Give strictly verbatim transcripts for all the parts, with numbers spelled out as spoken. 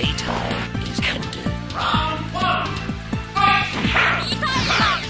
Playtime is ended. Round one. Hyperground.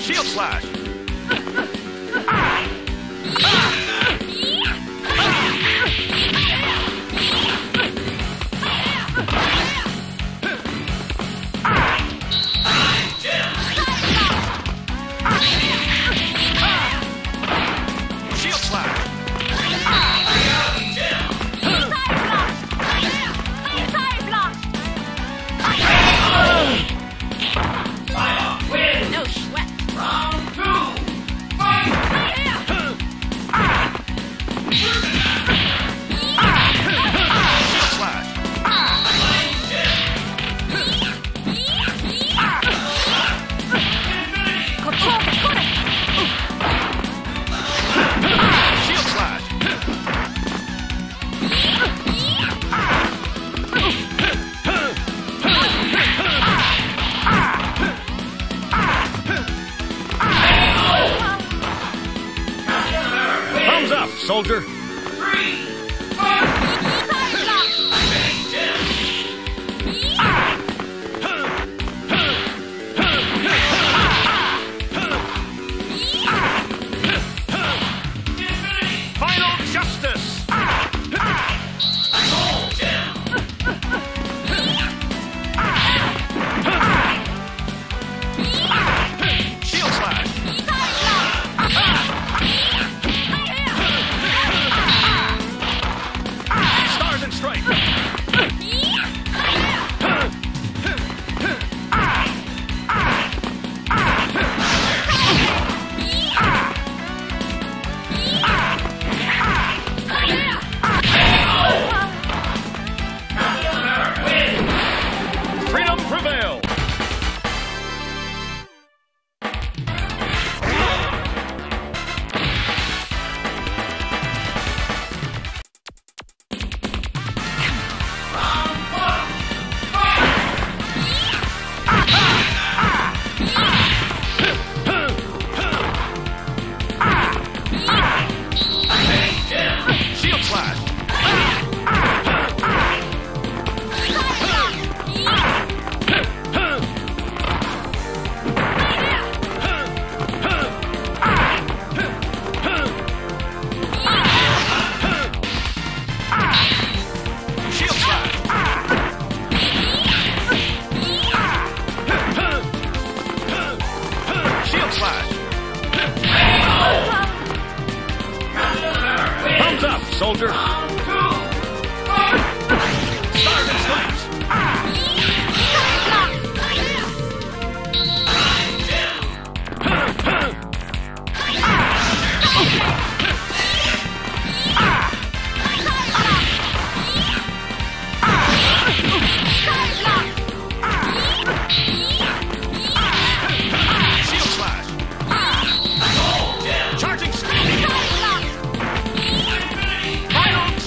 Shield slash. Ah! Thumbs up, soldier. Three, soldier. One, two, stars and stripes. Charging speed. Final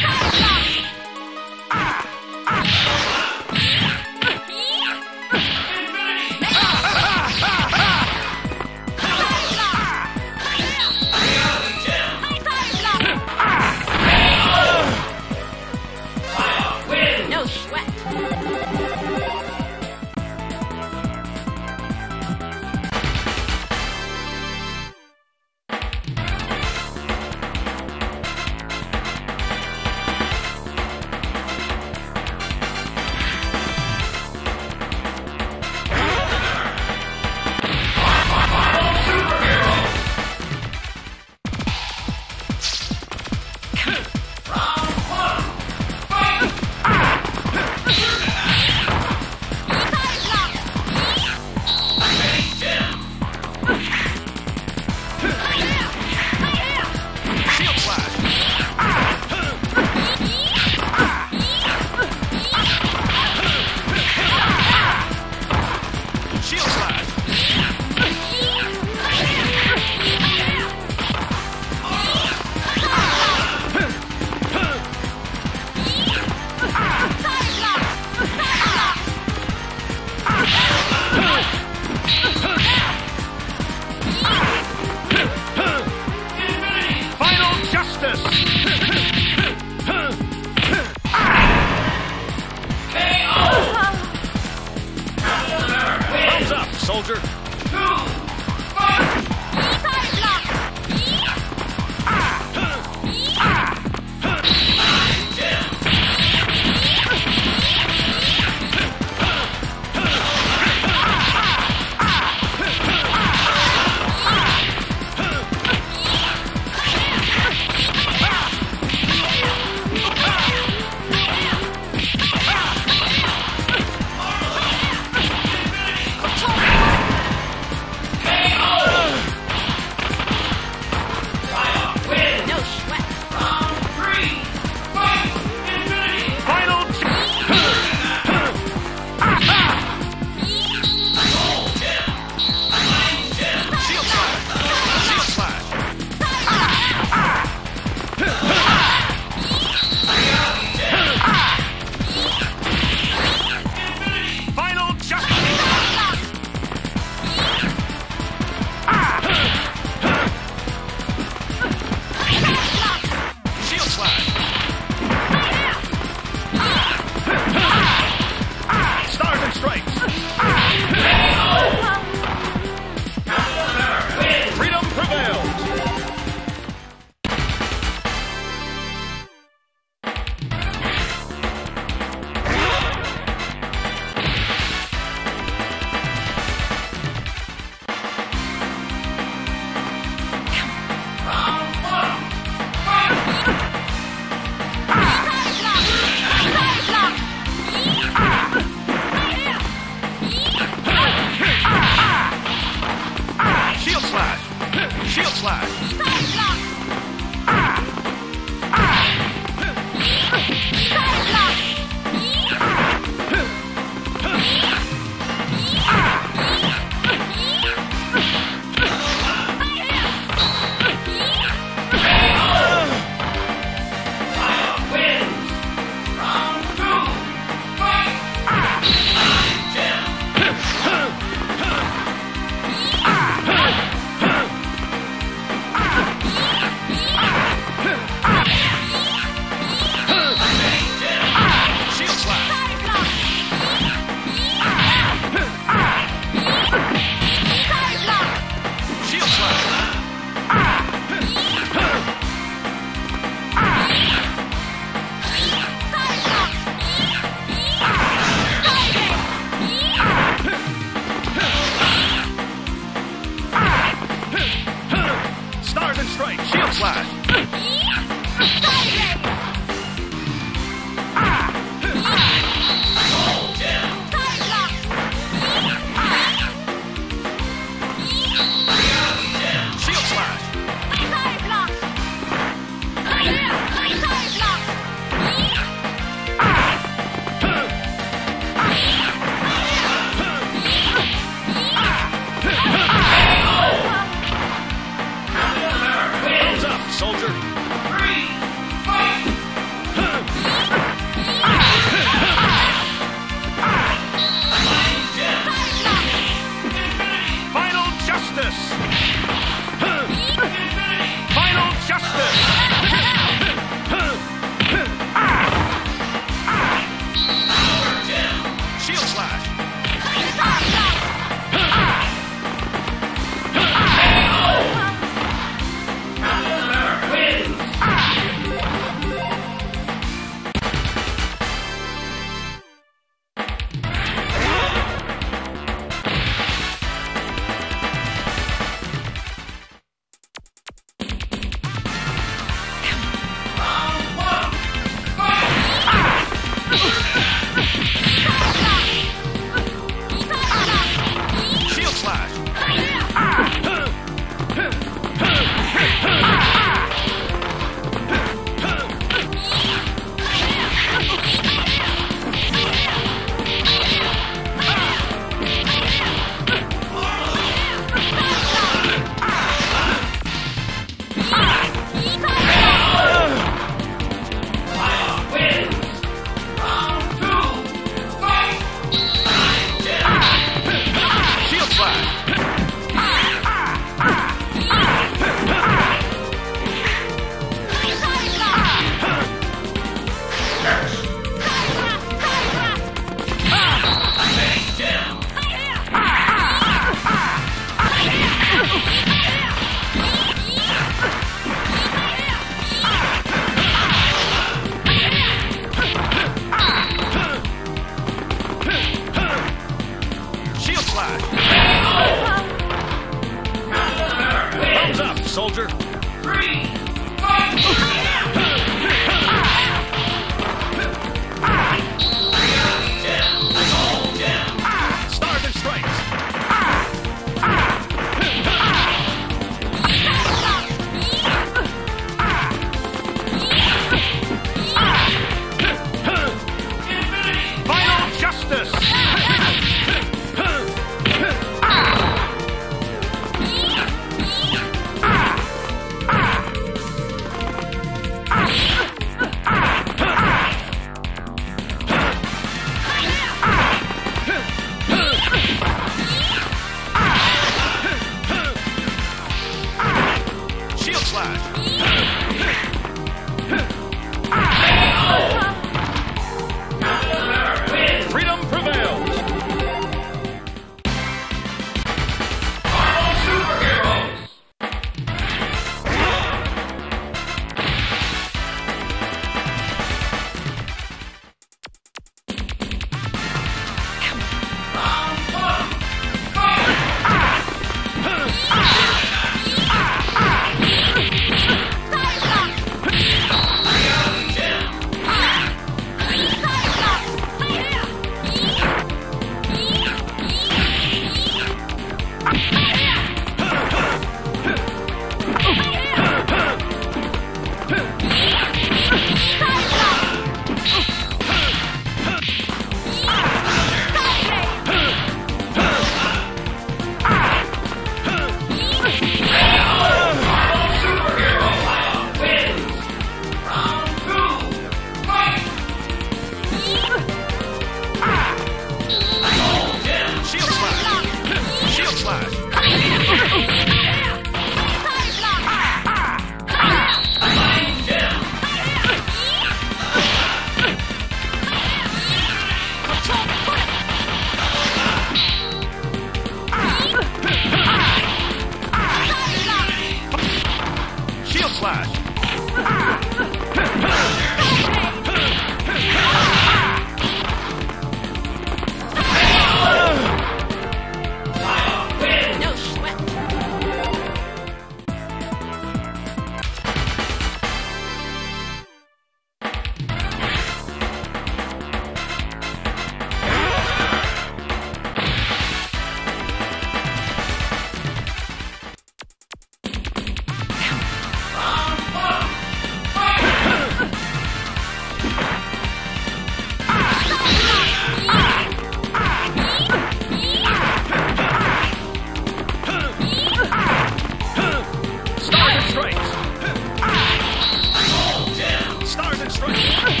Soldier.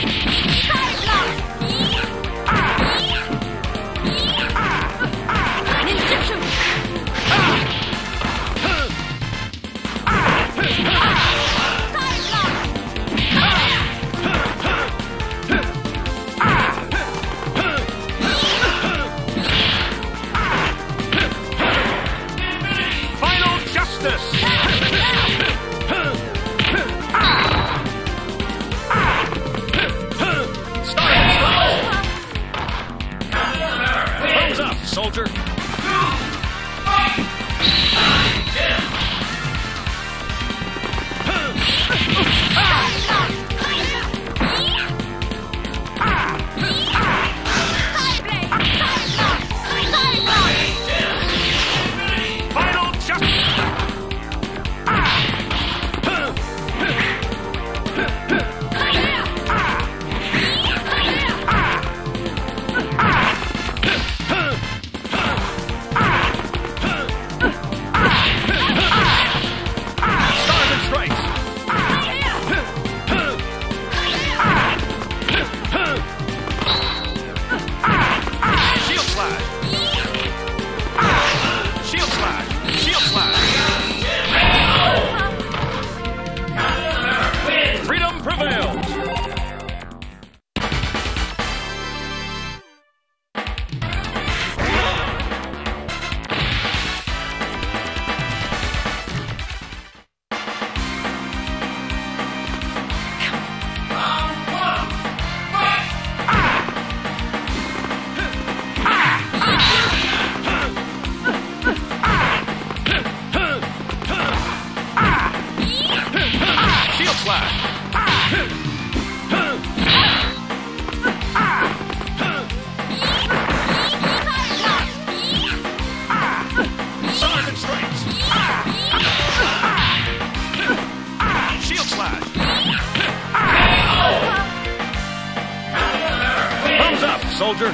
Soldier.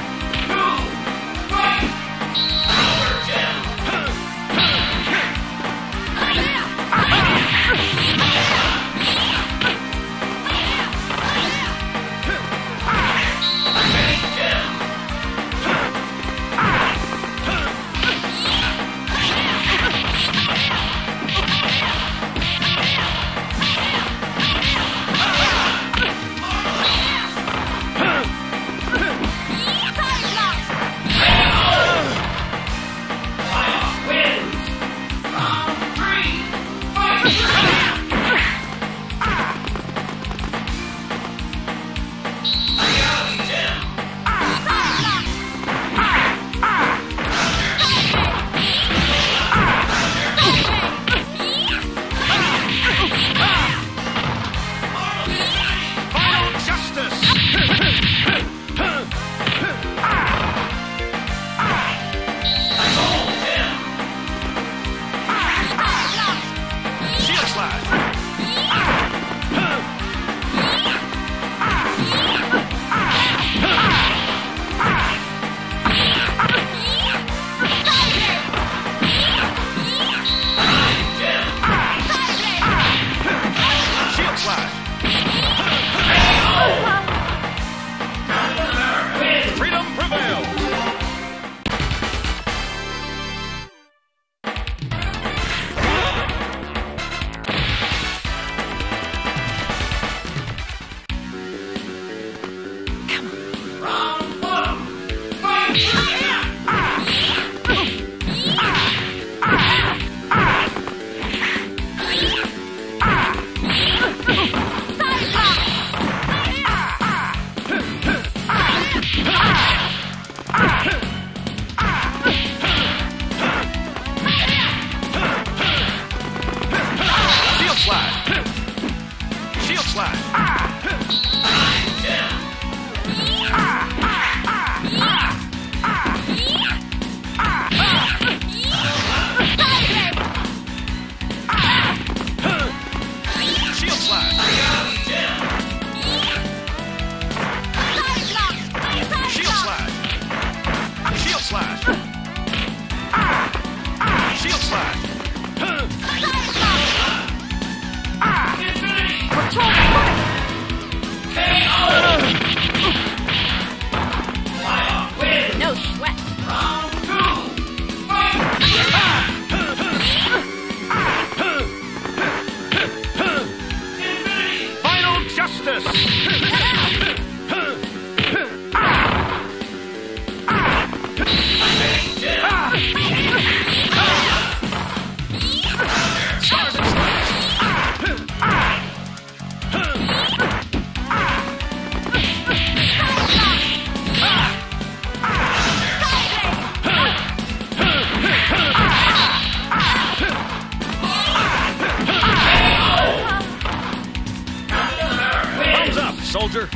Soldier.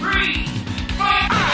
Three, five.